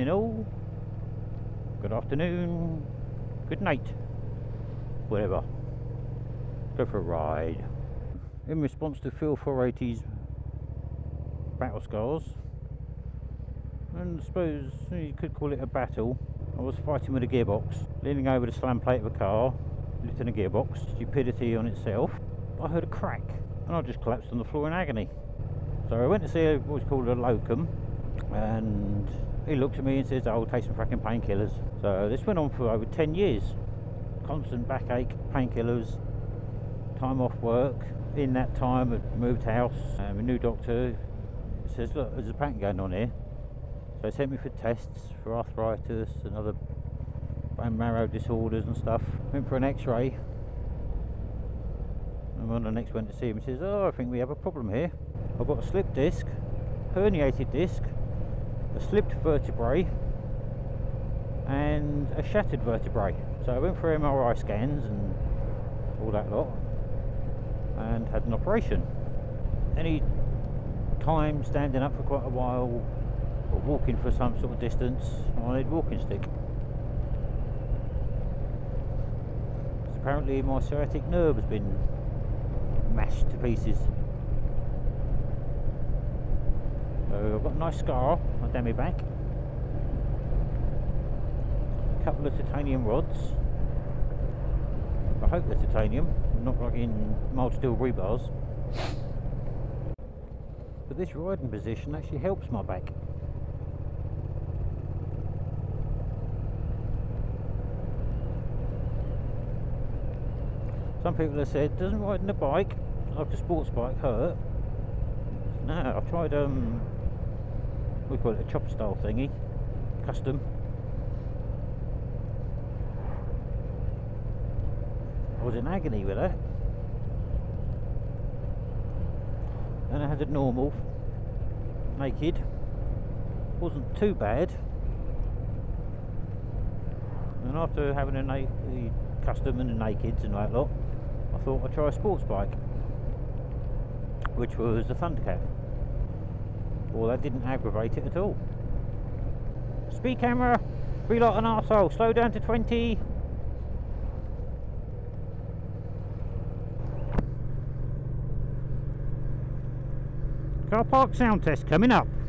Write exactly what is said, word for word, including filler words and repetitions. evening all, good afternoon, good night, whatever. Go for a ride. In response to Phil four eighty's battle scars, and I suppose you could call it a battle, I was fighting with a gearbox, leaning over the slam plate of a car, lifting a gearbox, stupidity on itself. I heard a crack and I just collapsed on the floor in agony. So I went to see what was called a locum, and he looked at me and says, "Oh, take some fracking painkillers." So this went on for over ten years, constant backache, painkillers, time off work. In that time I'd moved house, and a new doctor says, "Look, there's a pattern going on here." So they sent me for tests for arthritis and other bone marrow disorders and stuff. Went for an x-ray, and when I next went to see him, he says, "Oh, I think we have a problem here. I've got a slipped disc, herniated disc, a slipped vertebrae and a shattered vertebrae." So I went for M R I scans and all that lot, and had an operation. Any time standing up for quite a while, or walking for some sort of distance, I need a walking stick. Apparently my sciatic nerve has been mashed to pieces. So I've got a nice scar down my back, a couple of titanium rods. I hope they're titanium, not like in mild steel rebars. But this riding position actually helps my back. Some people have said, "Doesn't riding a bike, like a sports bike, hurt?" No, I've tried, um, we call it a chopper style thingy, custom. I was in agony with that. And I had a normal, naked, wasn't too bad. And after having a na the custom and the nakeds and that lot, I thought I'd try a sports bike, which was the Thundercat. Well, that didn't aggravate it at all. Speed camera, be like an arsehole, slow down to twenty. Car park sound test coming up.